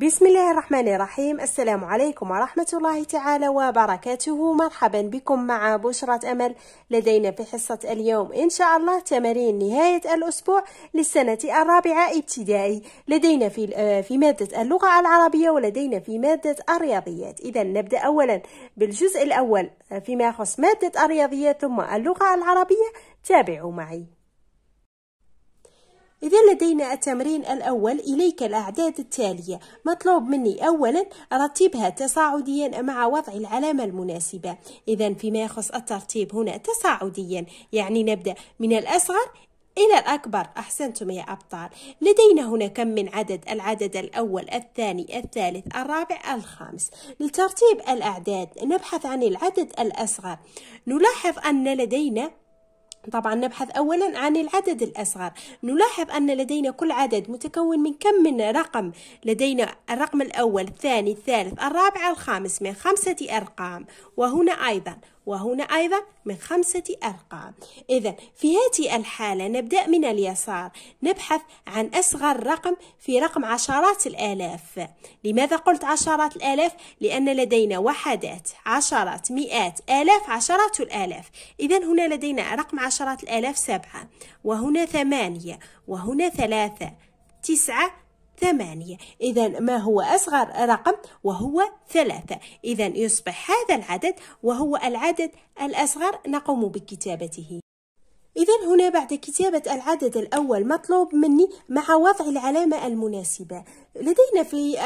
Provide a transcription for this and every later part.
بسم الله الرحمن الرحيم. السلام عليكم ورحمة الله تعالى وبركاته. مرحبا بكم مع بشرة امل. لدينا في حصة اليوم ان شاء الله تمارين نهاية الاسبوع للسنة الرابعة ابتدائي. لدينا في مادة اللغة العربية ولدينا في مادة الرياضيات. اذا نبدأ اولا بالجزء الاول فيما يخص مادة الرياضيات ثم اللغة العربية. تابعوا معي. إذا لدينا التمرين الأول. إليك الأعداد التالية. مطلوب مني أولا رتبها تصاعديا مع وضع العلامة المناسبة. إذا فيما يخص الترتيب هنا تصاعديا، يعني نبدأ من الأصغر إلى الأكبر. أحسنتم يا أبطال. لدينا هنا كم من عدد؟ العدد الأول، الثاني، الثالث، الرابع، الخامس. لترتيب الأعداد نبحث عن العدد الأصغر. نلاحظ أن لدينا طبعا نبحث أولا عن العدد الأصغر. نلاحظ أن لدينا كل عدد متكون من كم من رقم؟ لدينا الرقم الأول، الثاني، الثالث، الرابع، الخامس، من 5 أرقام، وهنا أيضا من 5 أرقام. إذا في هذه الحالة نبدأ من اليسار، نبحث عن أصغر رقم في رقم عشرات الآلاف. لماذا قلت عشرات الآلاف؟ لأن لدينا وحدات، عشرات، مئات، آلاف، عشرات الآلاف. إذا هنا لدينا رقم عشرات الآلاف 7، وهنا 8، وهنا 3، 9، 8. إذا ما هو أصغر رقم؟ وهو 3. إذا يصبح هذا العدد وهو العدد الأصغر نقوم بكتابته. إذا هنا بعد كتابة العدد الأول مطلوب مني مع وضع العلامة المناسبة. لدينا في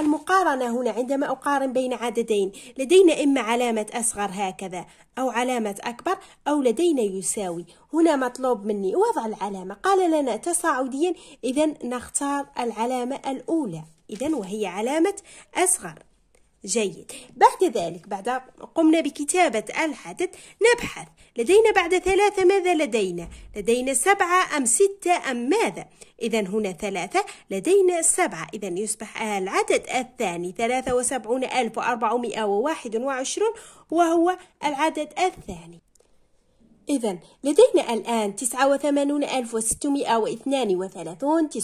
المقارنة هنا عندما أقارن بين عددين لدينا إما علامة أصغر هكذا أو علامة أكبر أو لدينا يساوي. هنا مطلوب مني وضع العلامة، قال لنا تصاعديا. إذا نختار العلامة الأولى، إذا وهي علامة أصغر. جيد. بعد ذلك بعد قمنا بكتابة العدد نبحث لدينا بعد 3 ماذا لدينا؟ لدينا 7 أم 6 أم ماذا؟ إذا هنا 3، لدينا 7. إذا يصبح العدد الثاني 73421 وهو العدد الثاني. إذا لدينا الآن 89632، 90654،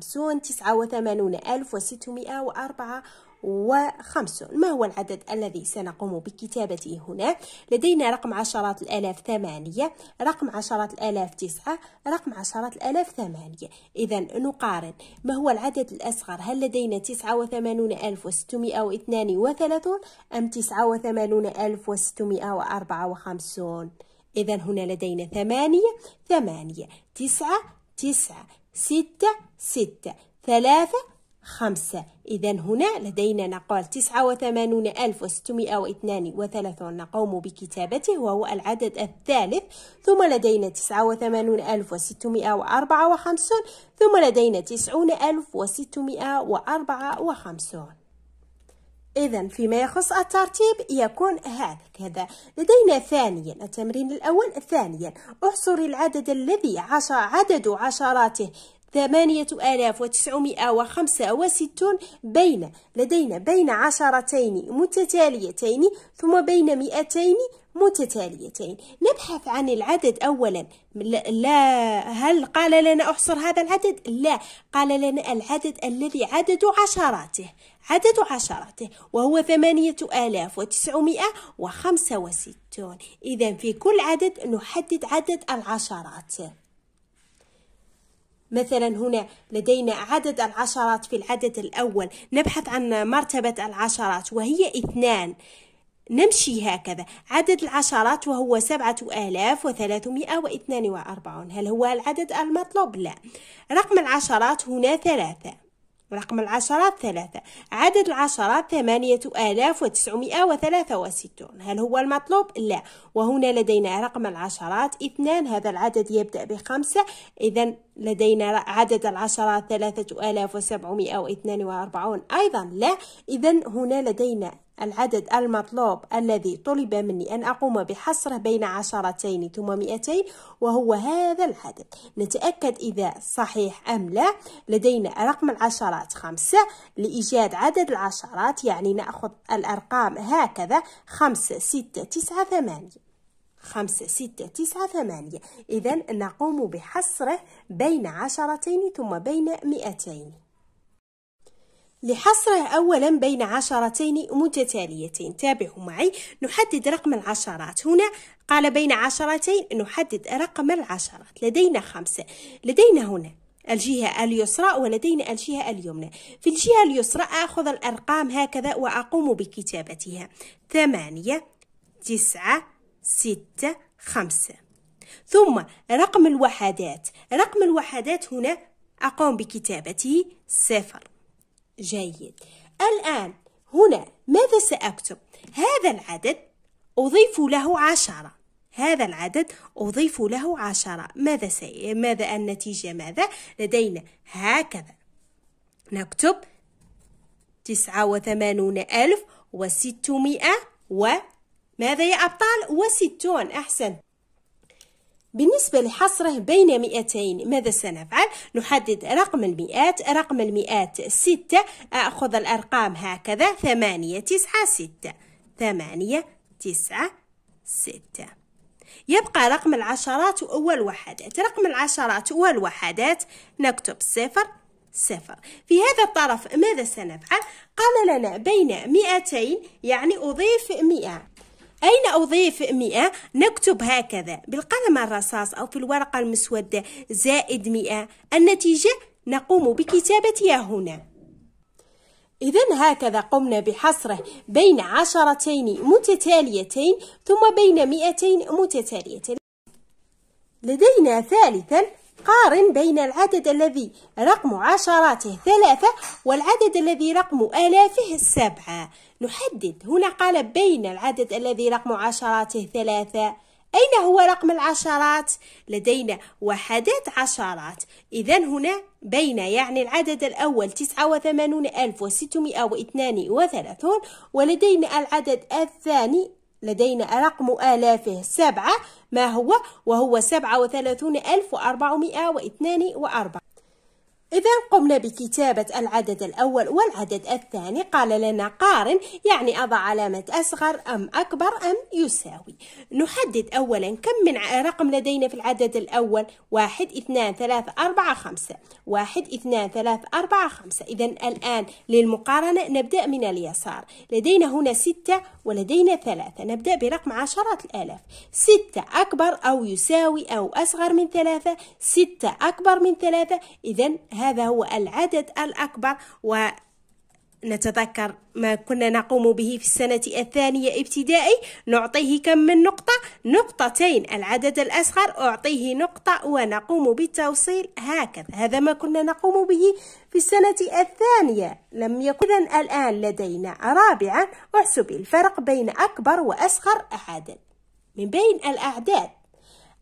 89654. ما هو العدد الذي سنقوم بكتابته هنا؟ لدينا رقم عشرات الآلاف 8، رقم عشرات الآلاف 9، رقم عشرات الآلاف 8. إذا نقارن ما هو العدد الأصغر؟ هل لدينا 89632 أم 89654؟ إذا هنا لدينا 8، 9، 6، 3، 5. إذا هنا لدينا نقول 89632 نقوم بكتابته وهو العدد الثالث. ثم لدينا 89654، ثم لدينا 90654. إذا فيما يخص الترتيب يكون هكذا. لدينا ثانيا التمرين الأول. ثانيا احصر العدد الذي عدد عشراته 8965 لدينا بين عشرتين متتاليتين ثم بين 200 متتاليتين. نبحث عن العدد أولا. هل قال لنا احصر هذا العدد؟ لا، قال لنا العدد الذي عدد عشراته وهو 8965. إذا في كل عدد نحدد عدد العشرات. مثلا هنا لدينا عدد العشرات في العدد الأول، نبحث عن مرتبة العشرات وهي 2. نمشي هكذا، عدد العشرات وهو 7342. هل هو العدد المطلوب؟ لا. رقم العشرات هنا 3، رقم العشرات 3، عدد العشرات 8963. هل هو المطلوب؟ لا. وهنا لدينا رقم العشرات 2، هذا العدد يبدأ ب5. إذا لدينا عدد العشرات 3742 أيضا لا. إذا هنا لدينا العدد المطلوب الذي طلب مني أن أقوم بحصره بين 10 ثم 200 وهو هذا العدد. نتأكد إذا صحيح أم لا. لدينا رقم العشرات 5. لإيجاد عدد العشرات يعني نأخذ الأرقام هكذا 5، 6، 9، 8. إذا نقوم بحصره بين 10 ثم بين 200. لحصره أولا بين عشرتين متتاليتين. تابعوا معي، نحدد رقم العشرات. هنا قال بين عشرتين، نحدد رقم العشرات. لدينا خمسة، لدينا هنا الجهة اليسرى ولدينا الجهة اليمنى. في الجهة اليسرى أخذ الأرقام هكذا وأقوم بكتابتها: 8 9 6 5. ثم رقم الوحدات، رقم الوحدات هنا أقوم بكتابته 0. جيد. الآن هنا ماذا سأكتب؟ هذا العدد أضيف له 10. هذا العدد أضيف له 10. ماذا النتيجة؟ ماذا لدينا؟ هكذا نكتب 89,600 وماذا يا أبطال؟ و60. أحسن. بالنسبة لحصره بين 200 ماذا سنفعل؟ نحدد رقم المئات. رقم المئات 6. أخذ الأرقام هكذا: 8 9 6. 8 9 6. يبقى رقم العشرات والوحدات. رقم العشرات والوحدات نكتب 0 0. في هذا الطرف ماذا سنفعل؟ قال لنا بين 200 يعني أضيف 100. أين أضيف 100؟ نكتب هكذا بالقلم الرصاص أو في الورقة المسودة: زائد 100. النتيجة نقوم بكتابتها هنا. إذا هكذا قمنا بحصره بين 10 متتاليتين ثم بين 200 متتاليتين. لدينا ثالثا: قارن بين العدد الذي رقم عشراته 3 والعدد الذي رقم آلافه 7. نحدد. هنا قال بين العدد الذي رقم عشراته 3. أين هو رقم العشرات؟ لدينا وحدات عشرات. إذا هنا بين يعني العدد الأول 89,632 ولدينا العدد الثاني لدينا رقم آلافه 7. ما هو؟ وهو 37,442. إذا قمنا بكتابة العدد الأول والعدد الثاني. قال لنا قارن يعني أضع علامة أصغر أم أكبر أم يساوي. نحدد أولا كم من رقم لدينا في العدد الأول: 1 2 3 4 5. 1 2 3 4 5. إذا الآن للمقارنة نبدأ من اليسار. لدينا هنا 6 ولدينا 3. نبدأ برقم عشرات الآلاف. 6 أكبر أو يساوي أو أصغر من 3. 6 أكبر من 3. إذا هذا هو العدد الأكبر. ونتذكر ما كنا نقوم به في السنة الثانية ابتدائي: نعطيه كم من نقطة؟ نقطتين. العدد الأصغر أعطيه نقطة ونقوم بالتوصيل هكذا. هذا ما كنا نقوم به في السنة الثانية. لم يكن. إذن الآن لدينا رابعا: أحسب الفرق بين أكبر وأصغر عدد من بين الأعداد.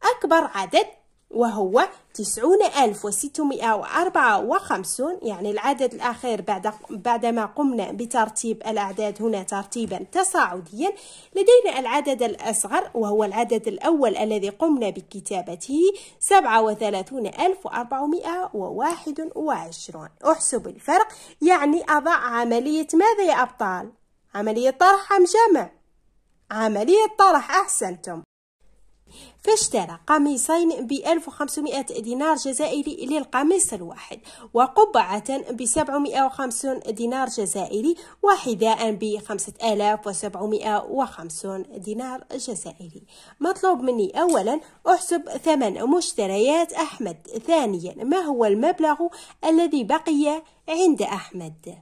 أكبر عدد وهو 90,654 يعني العدد الأخير بعدما قمنا بترتيب الأعداد هنا ترتيبا تصاعديا. لدينا العدد الأصغر وهو العدد الأول الذي قمنا بكتابته: 37,421. أحسب الفرق يعني أضع عملية ماذا يا أبطال؟ عملية طرح أم جمع؟ عملية طرح. أحسنتم. فاشترى قميصين ب1500 دينار جزائري للقميص الواحد، وقبعة ب750 دينار جزائري، وحذاء ب5750 دينار جزائري. مطلوب مني أولا أحسب ثمن مشتريات أحمد. ثانيا ما هو المبلغ الذي بقي عند أحمد؟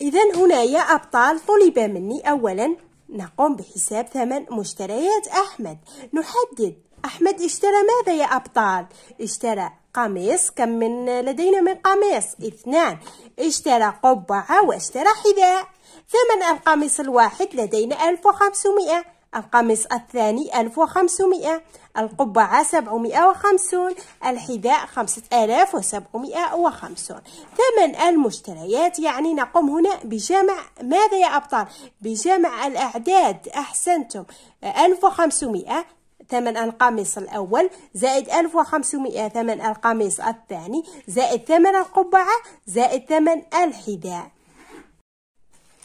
إذن هنا يا أبطال طلب مني أولا نقوم بحساب ثمن مشتريات أحمد. نحدد أحمد اشترى ماذا يا أبطال؟ اشترى قميص. كم من لدينا من قميص؟ 2. اشترى قبعة واشترى حذاء. ثمن القميص الواحد لدينا 1500، القميص الثاني 1500، القبعة 750، الحذاء 5750. ثمن المشتريات يعني نقوم هنا بجمع ماذا يا أبطال؟ بجمع الأعداد. أحسنتم. 1500 ثمن القميص الأول، زائد 1500 ثمن القميص الثاني، زائد ثمن القبعة، زائد ثمن الحذاء.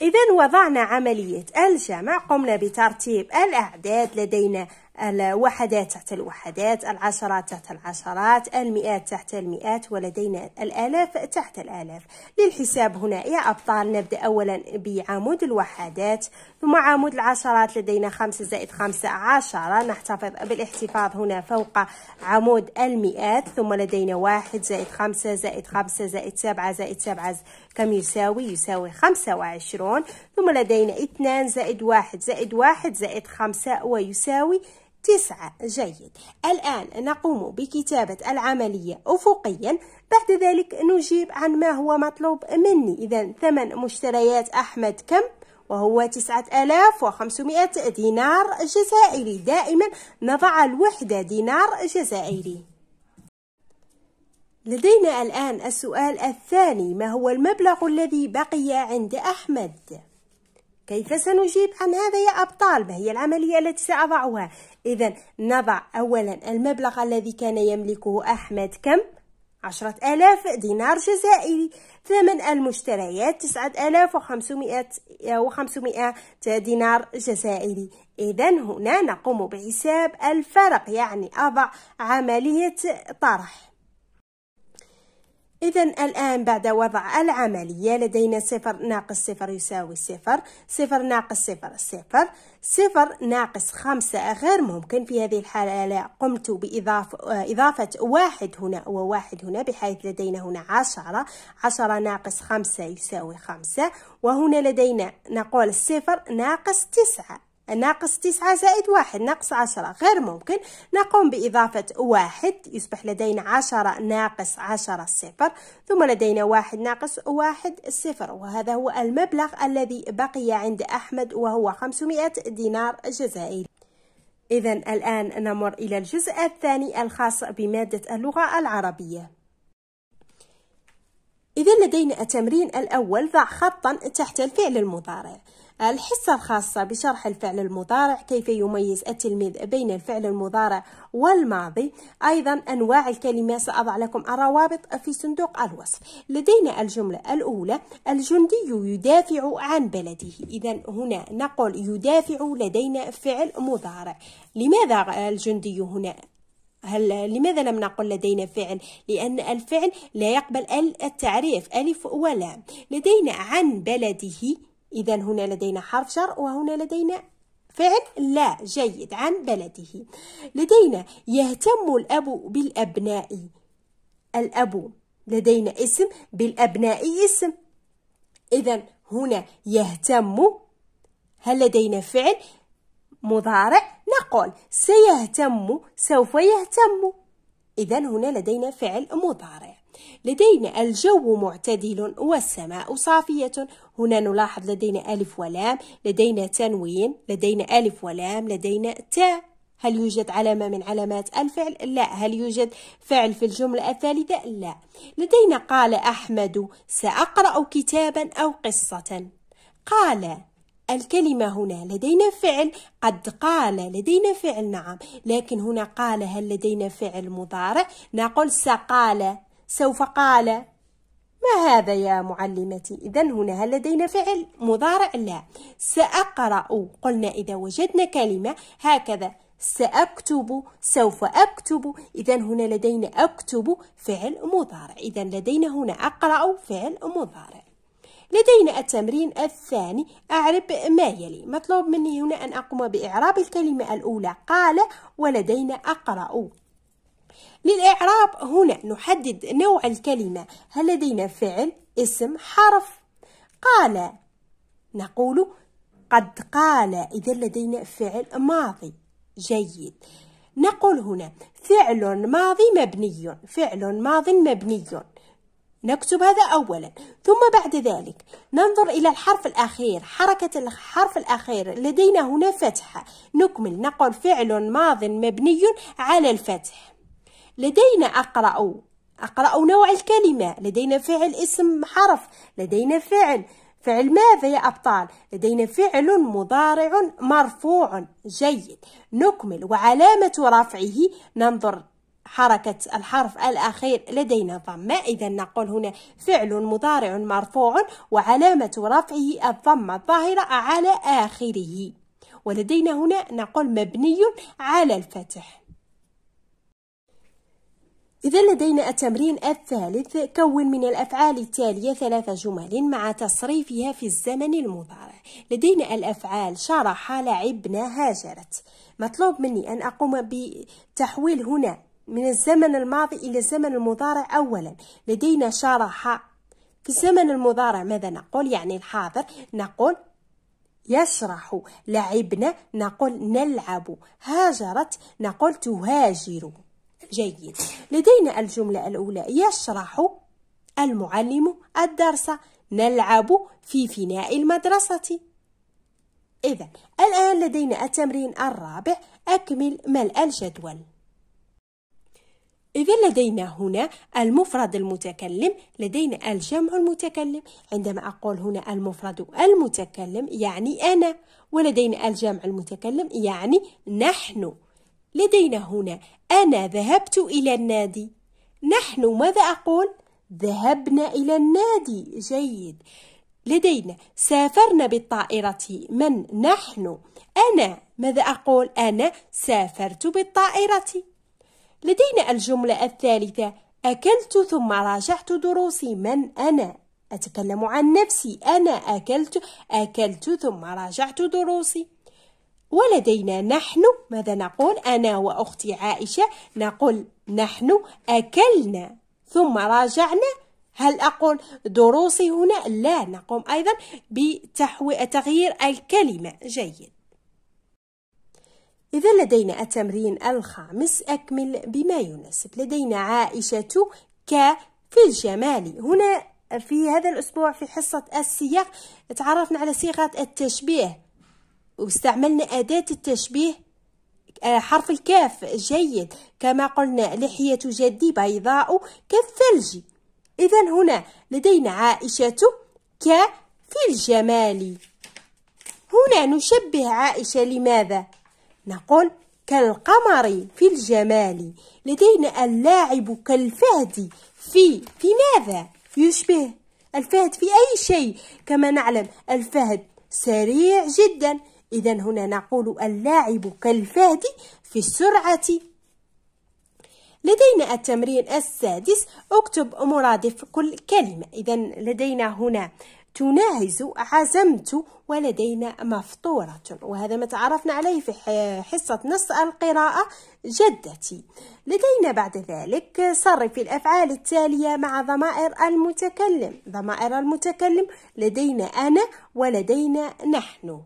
إذن وضعنا عملية الجمع، قمنا بترتيب الأعداد. لدينا الوحدات تحت الوحدات، العشرات تحت العشرات، المئات تحت المئات، ولدينا الآلاف تحت الآلاف. للحساب هنا يا أبطال نبدأ أولا بعمود الوحدات ثم عمود العشرات، لدينا 5 زائد 5 10، نحتفظ بالاحتفاظ هنا فوق عمود المئات، ثم لدينا 1 زائد 5 زائد 5 زائد 7 زائد 7 كم يساوي؟ يساوي 25. ثم لدينا 2 زائد 1 زائد 1 زائد 5 ويساوي 9. جيد. الآن نقوم بكتابة العملية أفقيا، بعد ذلك نجيب عن ما هو مطلوب مني. إذا ثمن مشتريات أحمد كم؟ وهو 9500 دينار جزائري. دائما نضع الوحدة دينار جزائري. لدينا الآن السؤال الثاني، ما هو المبلغ الذي بقي عند أحمد؟ كيف سنجيب عن هذا يا أبطال؟ ما هي العملية التي سأضعها؟ إذا نضع أولا المبلغ الذي كان يملكه أحمد كم؟ 10,000 دينار جزائري. ثمن المشتريات 9500 دينار جزائري. إذا هنا نقوم بحساب الفرق، يعني أضع عملية طرح. إذا الآن بعد وضع العملية لدينا 0 ناقص 0 يساوي 0، 0 ناقص 0 0، 0 ناقص 5 غير ممكن. في هذه الحالة قمت بإضافة 1 هنا و1 هنا، بحيث لدينا هنا 10، 10 ناقص 5 يساوي 5، وهنا لدينا نقول 0 ناقص 9، ناقص 9 زائد 1 ناقص 10 غير ممكن. نقوم بإضافة 1، يصبح لدينا 10 ناقص 10 0، ثم لدينا 1 ناقص 1 0، وهذا هو المبلغ الذي بقي عند أحمد وهو 500 دينار جزائري. إذا الآن نمر إلى الجزء الثاني الخاص بمادة اللغة العربية. إذا لدينا التمرين الأول، ضع خطا تحت الفعل المضارع. الحصة الخاصة بشرح الفعل المضارع، كيف يميز التلميذ بين الفعل المضارع والماضي، أيضا أنواع الكلمات. سأضع لكم الروابط في صندوق الوصف. لدينا الجملة الأولى، الجندي يدافع عن بلده. إذا هنا نقول يدافع، لدينا فعل مضارع. لماذا الجندي هنا؟ لماذا لم نقل لدينا فعل؟ لأن الفعل لا يقبل التعريف ألف ولا. لدينا عن بلده، إذا هنا لدينا حرف جر وهنا لدينا فعل لا. جيد. عن بلده. لدينا يهتم الأب بالأبناء. الأب لدينا اسم، بالأبناء اسم. إذا هنا يهتم، هل لدينا فعل مضارع؟ نقول سيهتم، سوف يهتم. إذا هنا لدينا فعل مضارع. لدينا الجو معتدل والسماء صافية. هنا نلاحظ لدينا ألف ولام، لدينا تنوين، لدينا ألف ولام، لدينا تاء. هل يوجد علامة من علامات الفعل؟ لا. هل يوجد فعل في الجملة الثالثة؟ لا. لدينا قال أحمد سأقرأ كتابا أو قصة. قال، الكلمة هنا لدينا فعل، قد قال لدينا فعل نعم، لكن هنا قال هل لدينا فعل مضارع؟ نقول سقال، سوف قال. ما هذا يا معلمتي؟ إذا هنا هل لدينا فعل مضارع؟ لا. سأقرأ، قلنا إذا وجدنا كلمة هكذا، سأكتب، سوف أكتب. إذا هنا لدينا أكتب فعل مضارع. إذا لدينا هنا أقرأ فعل مضارع. لدينا التمرين الثاني، أعرب ما يلي. مطلوب مني هنا أن أقوم بإعراب الكلمة الأولى قال، ولدينا أقرأ. للإعراب هنا نحدد نوع الكلمة، هل لدينا فعل، اسم، حرف؟ قال، نقول قد قال. إذا لدينا فعل ماضي. جيد. نقول هنا فعل ماضي مبني، فعل ماضي مبني، نكتب هذا أولا، ثم بعد ذلك ننظر إلى الحرف الأخير، حركة الحرف الأخير. لدينا هنا فتحة، نكمل نقول فعل ماض مبني على الفتح. لدينا أقرأ، أقرأ نوع الكلمة، لدينا فعل، اسم، حرف. لدينا فعل، فعل ماذا يا أبطال؟ لدينا فعل مضارع مرفوع. جيد. نكمل وعلامة رفعه، ننظر حركة الحرف الأخير، لدينا ضمة. إذا نقول هنا فعل مضارع مرفوع وعلامة رفعه الضمة الظاهرة على آخره، ولدينا هنا نقول مبني على الفتح. إذا لدينا التمرين الثالث، كون من الأفعال التالية 3 جمل مع تصريفها في الزمن المضارع. لدينا الأفعال شرح، لعبنا، هاجرت. مطلوب مني أن أقوم بتحويل هنا من الزمن الماضي إلى الزمن المضارع أولا. لدينا شرح، في الزمن المضارع ماذا نقول؟ يعني الحاضر، نقول يشرح. لعبنا نقول نلعب. هاجرت نقول تهاجر. جيد. لدينا الجملة الأولى، يشرح المعلم الدرس، نلعب في فناء المدرسة. إذا الآن لدينا التمرين الرابع، أكمل ملء الجدول. إذا لدينا هنا المفرد المتكلم، لدينا الجمع المتكلم. عندما أقول هنا المفرد المتكلم يعني أنا، ولدينا الجمع المتكلم يعني نحن. لدينا هنا أنا ذهبت إلى النادي، نحن ماذا أقول؟ ذهبنا إلى النادي. جيد. لدينا سافرنا بالطائرة، من؟ نحن. أنا ماذا أقول؟ أنا سافرت بالطائرة. لدينا الجملة الثالثة، أكلت ثم راجعت دروسي، من؟ أنا. أتكلم عن نفسي، أنا أكلت ثم راجعت دروسي. ولدينا نحن، ماذا نقول؟ أنا وأختي عائشة نقول نحن أكلنا ثم راجعنا. هل أقول دروسي هنا؟ لا، نقوم أيضا بتغيير الكلمة. جيد. إذا لدينا التمرين الخامس، أكمل بما يناسب. لدينا عائشة في الجمال. هنا في هذا الأسبوع في حصة السياق تعرفنا على صيغة التشبيه، واستعملنا أداة التشبيه حرف الكاف. جيد. كما قلنا لحية جدي بيضاء كالثلج. إذا هنا لدينا عائشة في الجمال، هنا نشبه عائشة. لماذا؟ نقول كالقمر في الجمال. لدينا اللاعب كالفهد في ماذا؟ يشبه الفهد في أي شيء. كما نعلم الفهد سريع جدا، إذا هنا نقول اللاعب كالفهد في السرعة. لدينا التمرين السادس، اكتب مرادف كل كلمة. إذا لدينا هنا تناهز، عزمت، ولدينا مفطورة، وهذا ما تعرفنا عليه في حصة نص القراءة جدتي. لدينا بعد ذلك صرف الأفعال التالية مع ضمائر المتكلم. ضمائر المتكلم لدينا أنا ولدينا نحن.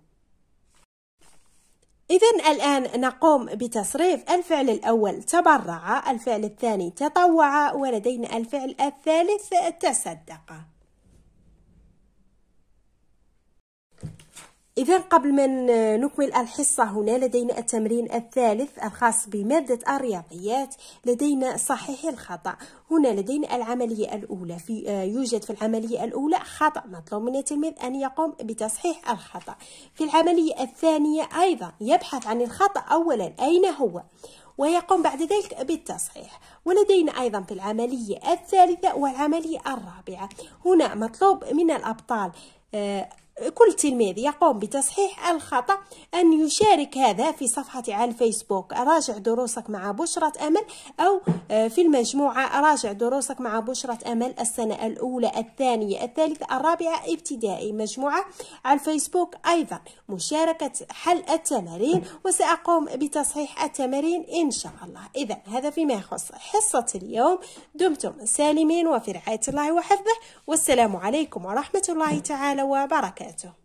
إذا الآن نقوم بتصريف الفعل الأول تبرع، الفعل الثاني تطوع، ولدينا الفعل الثالث تصدق. إذا قبل من نكمل الحصة هنا لدينا التمرين الثالث الخاص بمادة الرياضيات. لدينا صحيح الخطأ. هنا لدينا العملية الأولى، يوجد في العملية الأولى خطأ، مطلوب من التلميذ أن يقوم بتصحيح الخطأ. في العملية الثانية أيضا يبحث عن الخطأ أولا أين هو، ويقوم بعد ذلك بالتصحيح. ولدينا أيضا في العملية الثالثة والعملية الرابعة، هنا مطلوب من الأبطال كل تلميذ يقوم بتصحيح الخطأ أن يشارك هذا في صفحة على الفيسبوك راجع دروسك مع بشرة أمل، أو في المجموعة راجع دروسك مع بشرة أمل السنة الأولى الثانية الثالثة الرابعة ابتدائي، مجموعة على الفيسبوك. أيضا مشاركة حل التمارين، وسأقوم بتصحيح التمارين إن شاء الله. إذا هذا فيما يخص حصة اليوم. دمتم سالمين وفي رعاية الله وحفظه، والسلام عليكم ورحمة الله تعالى وبركاته.